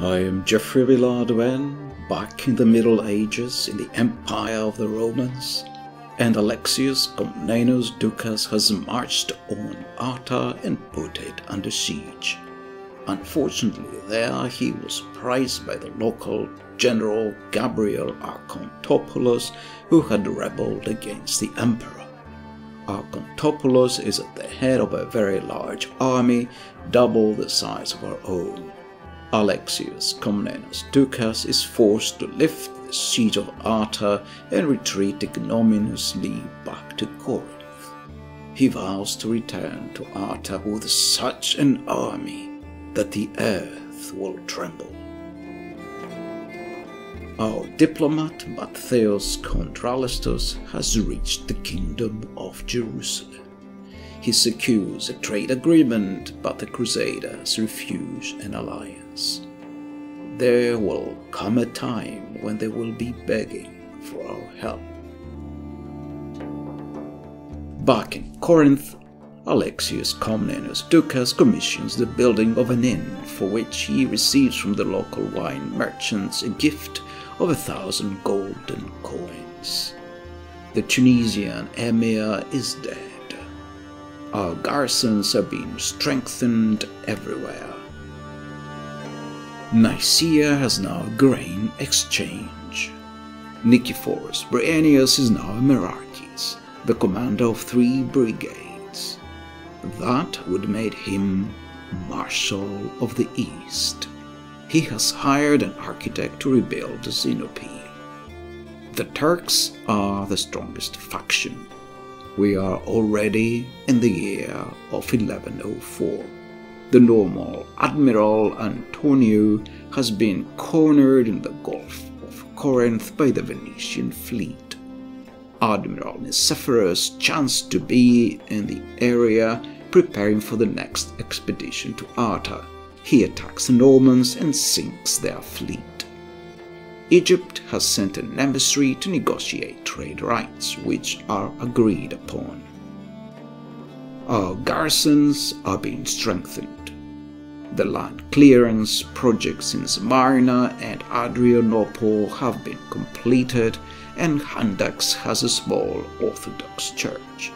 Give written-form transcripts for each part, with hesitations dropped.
I am Geoffrey Villehardouin, back in the Middle Ages in the Empire of the Romans, and Alexios Komnenos Doukas has marched on Arta and put it under siege. Unfortunately, there he was surprised by the local general Gabriel Archontopoulos, who had rebelled against the emperor. Archontopoulos is at the head of a very large army, double the size of our own. Alexios Komnenos Doukas is forced to lift the siege of Arta and retreat ignominiously back to Corinth. He vows to return to Arta with such an army that the earth will tremble. Our diplomat Matthäus Contralistus has reached the Kingdom of Jerusalem. He secures a trade agreement, but the Crusaders refuse an alliance. There will come a time when they will be begging for our help. Back in Corinth, Alexios Komnenos Doukas commissions the building of an inn, for which he receives from the local wine merchants a gift of 1,000 golden coins. The Tunisian emir is dead. Our garrisons are being strengthened everywhere. Nicaea has now a grain exchange. Nikephoros Bryennios is now a merarchis, the commander of 3 brigades. That would make him Marshal of the East. He has hired an architect to rebuild Sinope. The Turks are the strongest faction. We are already in the year of 1104. The normal Admiral Antonio has been cornered in the Gulf of Corinth by the Venetian fleet. Admiral Nicephorus chanced to be in the area preparing for the next expedition to Arta. He attacks the Normans and sinks their fleet. Egypt has sent an embassy to negotiate trade rights, which are agreed upon. Our garrisons are being strengthened. The land clearance projects in Smyrna and Adrianople have been completed, and Handax has a small Orthodox church.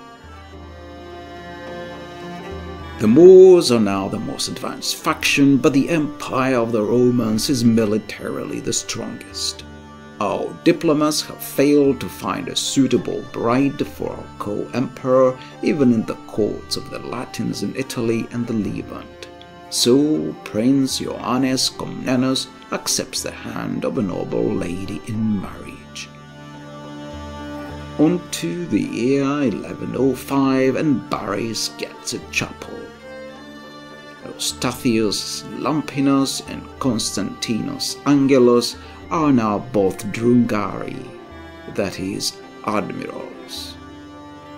The Moors are now the most advanced faction, but the empire of the Romans is militarily the strongest. Our diplomats have failed to find a suitable bride for our co-emperor, even in the courts of the Latins in Italy and the Levant. So Prince Johannes Comnenus accepts the hand of a noble lady in marriage. On to the year 1105, and Baris gets a chapel. Eustathios Lampinos and Constantinus Angelus are now both drungari, that is, admirals.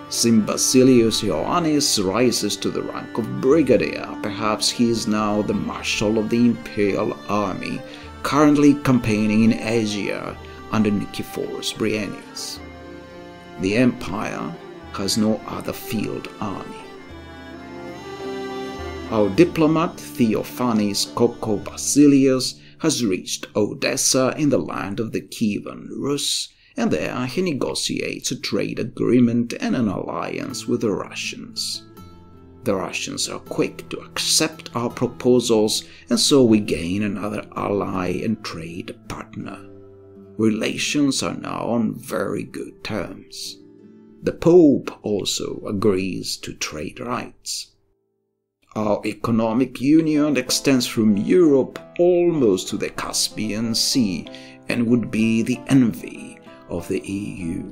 Simbasilius Ioannis rises to the rank of brigadier. Perhaps he is now the marshal of the imperial army, currently campaigning in Asia under Nikephoros Bryennios. The empire has no other field army. Our diplomat Theophanes Koko Basilius has reached Odessa in the land of the Kievan Rus, and there he negotiates a trade agreement and an alliance with the Russians. The Russians are quick to accept our proposals, and so we gain another ally and trade partner. Relations are now on very good terms. The Pope also agrees to trade rights. Our economic union extends from Europe almost to the Caspian Sea and would be the envy of the EU.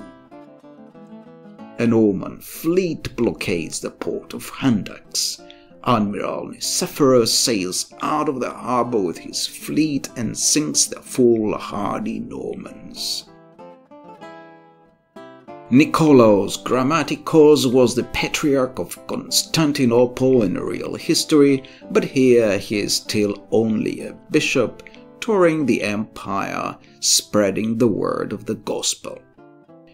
An Ottoman fleet blockades the port of Handax. Admiral Nicephorus sails out of the harbour with his fleet and sinks the foolhardy Normans. Nicolaus Grammaticus was the Patriarch of Constantinople in real history, but here he is still only a bishop, touring the empire, spreading the word of the gospel.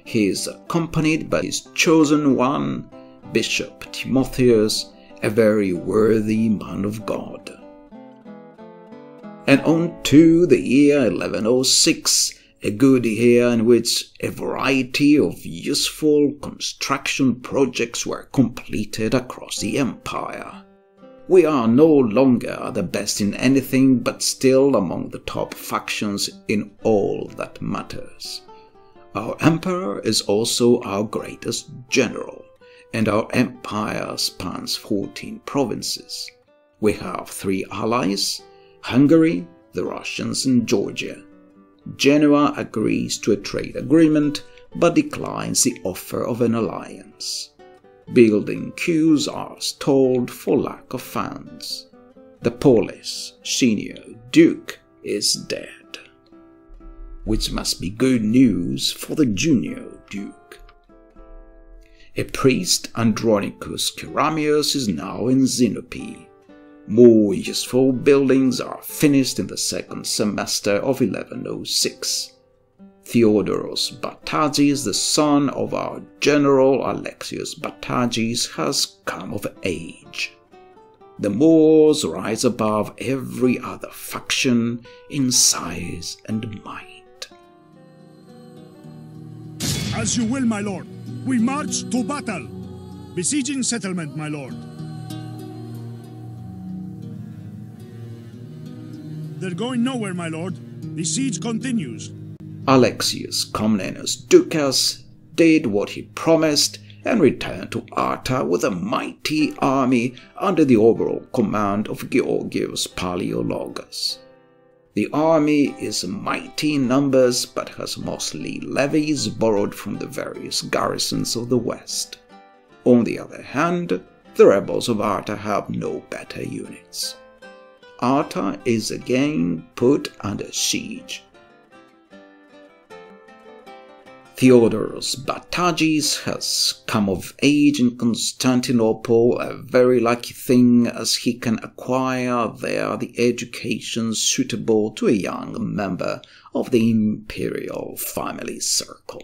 He is accompanied by his chosen one, Bishop Timotheus, a very worthy man of God. and on to the year 1106, a good year in which a variety of useful construction projects were completed across the empire. We are no longer the best in anything, but still among the top factions in all that matters. Our emperor is also our greatest general, and our empire spans 14 provinces. We have 3 allies, Hungary, the Russians and Georgia. Genoa agrees to a trade agreement, but declines the offer of an alliance. Building queues are stalled for lack of funds. The Polish senior duke is dead, which must be good news for the junior duke. A priest, Andronicus Kyramios, is now in Sinope. More useful buildings are finished in the second semester of 1106. Theodorus Batagis, the son of our general Alexius Batagis, has come of age. The Moors rise above every other faction in size and might. As you will, my lord. We march to battle. Besieging settlement, my lord. They're going nowhere, my lord. The siege continues. Alexios Komnenos Doukas did what he promised and returned to Arta with a mighty army under the overall command of Georgios Palaiologos. The army is mighty in numbers but has mostly levies borrowed from the various garrisons of the west. On the other hand, the rebels of Arta have no better units. Arta is again put under siege. Theodorus Batagis has come of age in Constantinople, a very lucky thing, as he can acquire there the education suitable to a young member of the imperial family circle.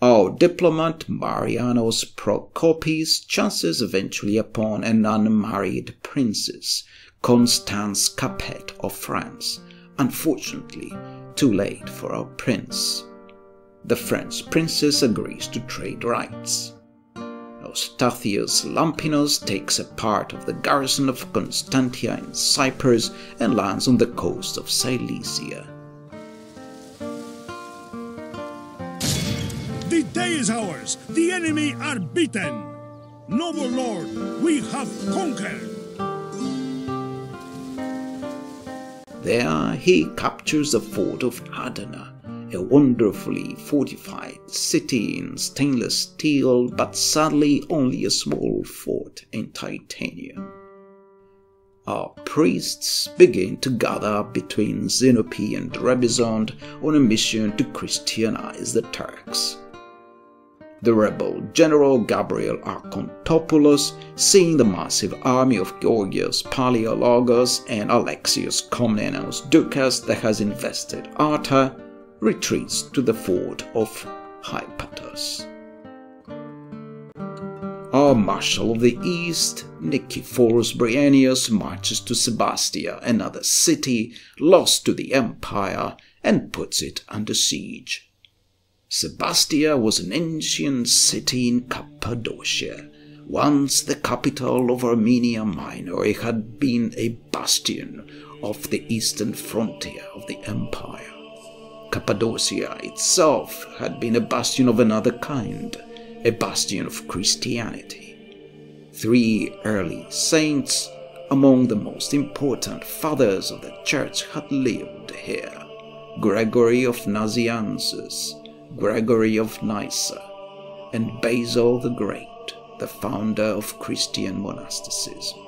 Our diplomat Marianos Procopis chances eventually upon an unmarried princess, Constance Capet of France, unfortunately too late for our prince. The French princess agrees to trade rights. Eustathios Lampinos takes a part of the garrison of Constantia in Cyprus and lands on the coast of Cilicia. The day is ours! The enemy are beaten! Noble lord, we have conquered! There he captures the fort of Adana, a wonderfully fortified city in stainless steel, but sadly only a small fort in titanium. Our priests begin to gather between Sinope and Trebizond on a mission to Christianize the Turks. The rebel general Gabriel Archontopoulos, seeing the massive army of Georgios Palaiologos and Alexios Komnenos Doukas that has invested Arta, retreats to the fort of Hypatos. Our marshal of the east, Nikephoros Bryennios, marches to Sebasteia, another city lost to the empire, and puts it under siege. Sebasteia was an ancient city in Cappadocia. Once the capital of Armenia Minor, it had been a bastion of the eastern frontier of the empire. Cappadocia itself had been a bastion of another kind, a bastion of Christianity. 3 early saints, among the most important fathers of the church, had lived here: Gregory of Nazianzus, Gregory of Nyssa, and Basil the Great, the founder of Christian monasticism.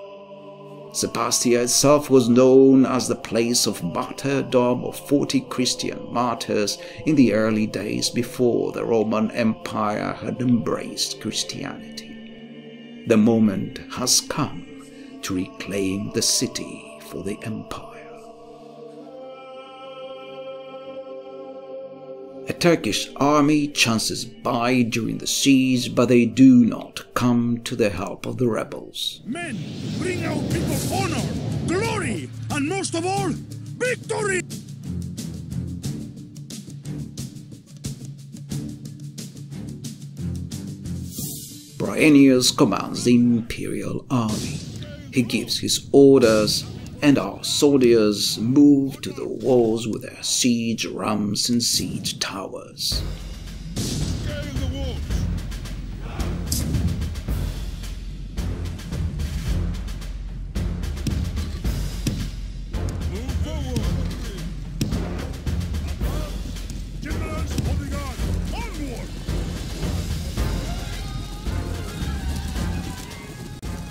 Sebasteia itself was known as the place of martyrdom of 40 Christian martyrs in the early days before the Roman Empire had embraced Christianity. The moment has come to reclaim the city for the empire. A Turkish army chances by during the siege, but they do not come to the help of the rebels. Men, bring our people honor, glory, and and most of all, victory! Bryennios commands the imperial army. He gives his orders, and our soldiers move to the walls with their siege rams and siege towers.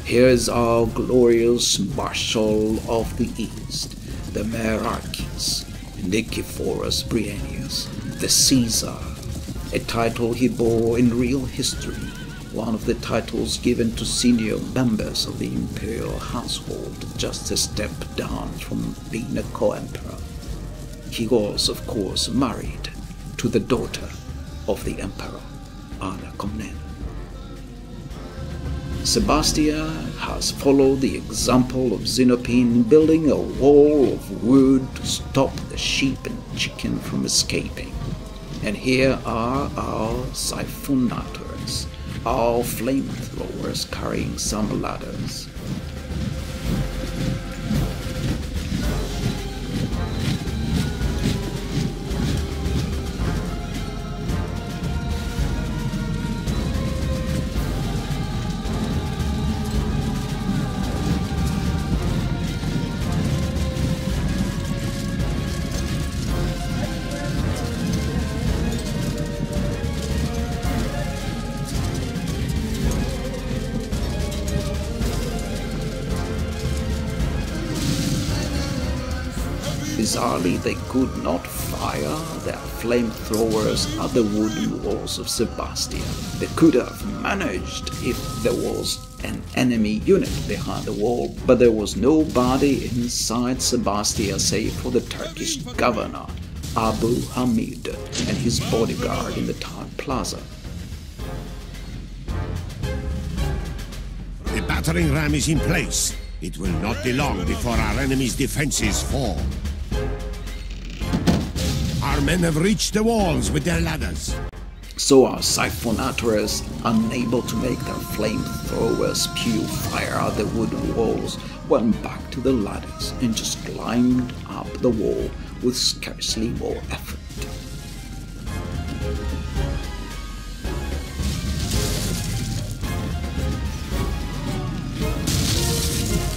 Here is our glorious Marshal of the East, the Merarchis, Nikephoros Bryennios, the Caesar, a title he bore in real history, one of the titles given to senior members of the imperial household just a step down from being a co-emperor. He was, of course, married to the daughter of the emperor, Anna Komnena. Sebasteia has followed the example of Sinope in building a wall of wood to stop the sheep and chicken from escaping. And here are our Siphonatoi, our flamethrowers carrying some ladders. Bizarrely, they could not fire their flamethrowers at the wooden walls of Sebasteia. They could have managed if there was an enemy unit behind the wall, but there was nobody inside Sebasteia save for the Turkish governor, Abu Hamid, and his bodyguard in the town plaza. The battering ram is in place. It will not be long before our enemy's defenses fall. Our men have reached the walls with their ladders. So our Siphonators, unable to make their flamethrowers spew fire out the wooden walls, went back to the ladders and just climbed up the wall with scarcely more effort.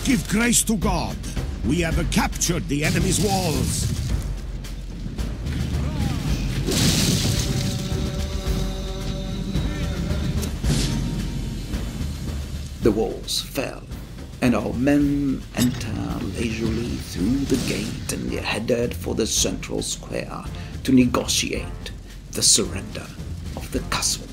Give grace to God! We have captured the enemy's walls! The walls fell, and our men enter leisurely through the gate and are headed for the central square to negotiate the surrender of the castle.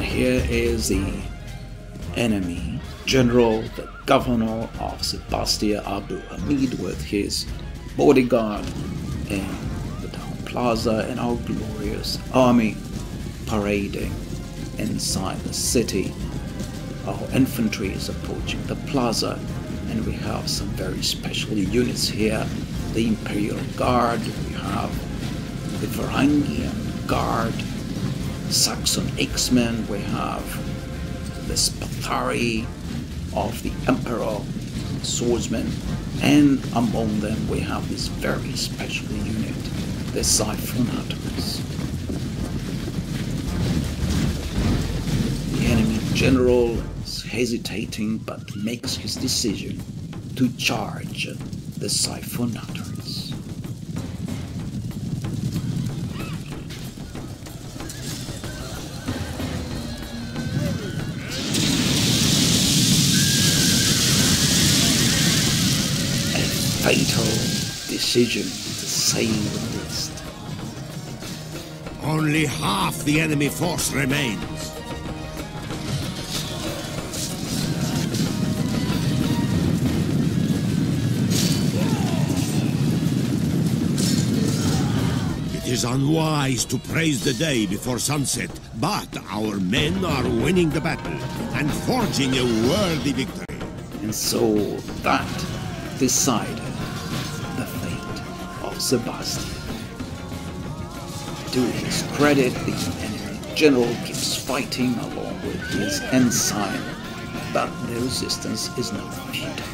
Here is the enemy general, the governor of Sebasteia, Abu Hamid, with his bodyguard in the town plaza, and our glorious army parading inside the city. Our infantry is approaching the plaza, and we have some very special units here. The Imperial Guard, we have the Varangian Guard, Saxon X-Men, we have the Spathari of the Emperor, swordsmen, and among them we have this very special unit, the Siphonators. The enemy general is hesitating but makes his decision to charge the Siphonators. fatal decision to save the list. Only half the enemy force remains. It is unwise to praise the day before sunset, but our men are winning the battle and forging a worthy victory. And so that decided the fate of Sebasteia. To his credit, the enemy general keeps fighting along with his ensign, but the resistance is not futile.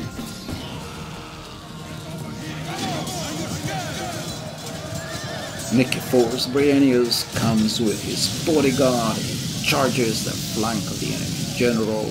Nikephoros Bryennios comes with his bodyguard and charges the flank of the enemy general.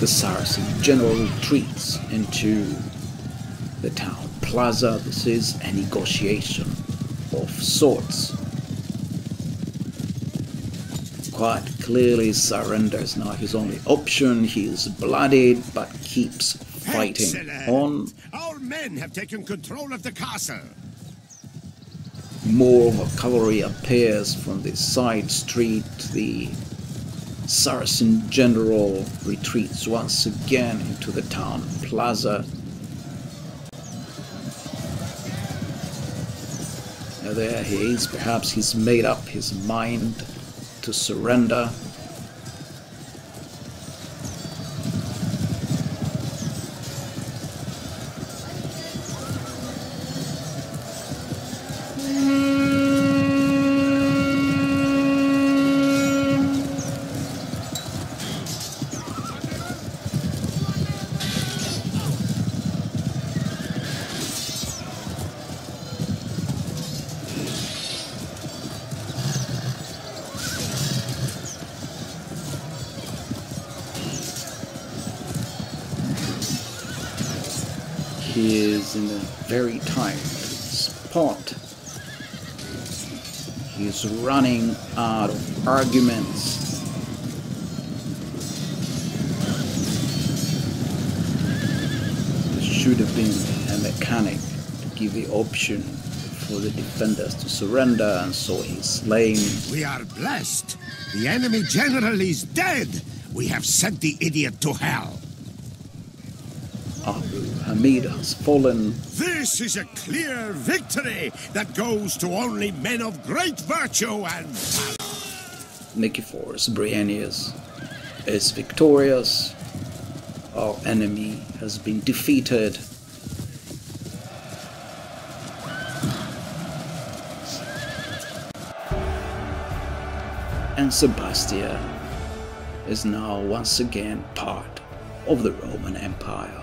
The Saracen general retreats into the town plaza. This is a negotiation of sorts. Quite clearly, surrender is not his only option. He is bloodied but keeps fighting on. Our men have taken control of the castle. More cavalry appears from the side street. The Saracen general retreats once again into the town plaza. Now there he is, perhaps he's made up his mind to surrender. Very tight spot. He's running out of arguments. There should have been a mechanic to give the option for the defenders to surrender, and so he's slain. We are blessed. The enemy general is dead. We have sent the idiot to hell. Abu Hamid has fallen. This is a clear victory that goes to only men of great virtue and valor. Nikephoros Bryennios is victorious. Our enemy has been defeated. And Sebasteia is now once again part of the Roman Empire.